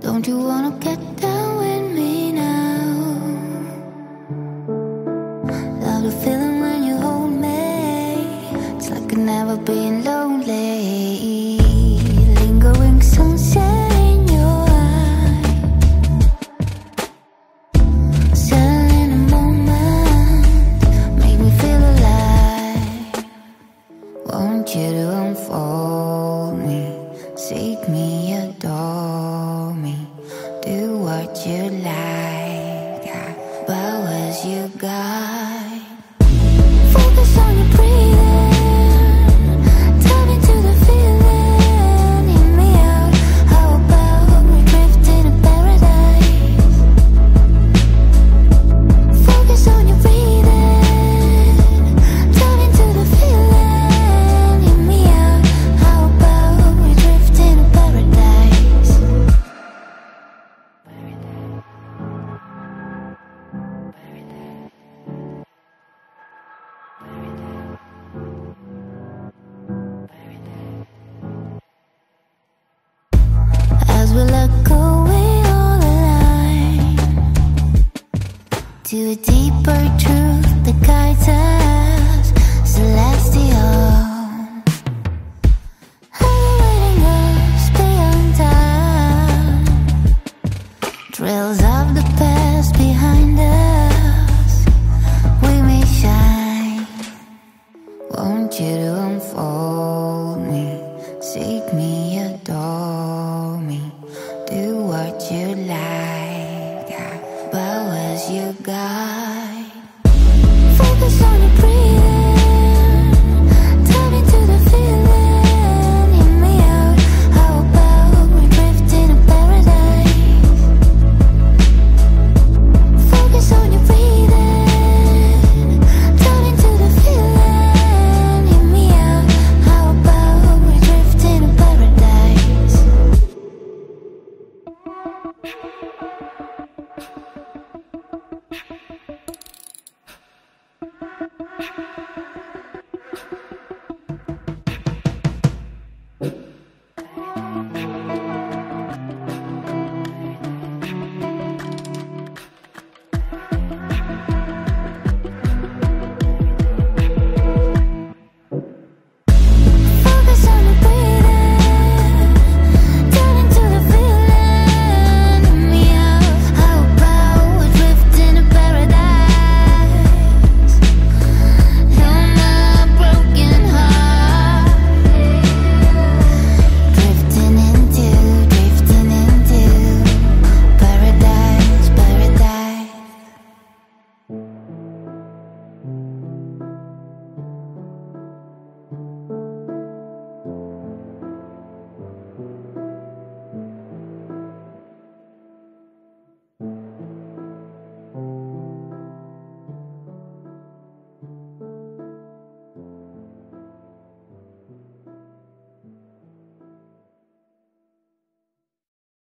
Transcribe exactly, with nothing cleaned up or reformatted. Don't you wanna get down with me now? Love the feeling when you hold me. It's like I've never been lonely. Lingering sunset in your eyes, settling in a moment, make me feel alive. Want you to unfold me, seek me, adore me, do what you like, bow as you guide. Focus on your breathing. We let go, we all align to a deeper truth that guides us.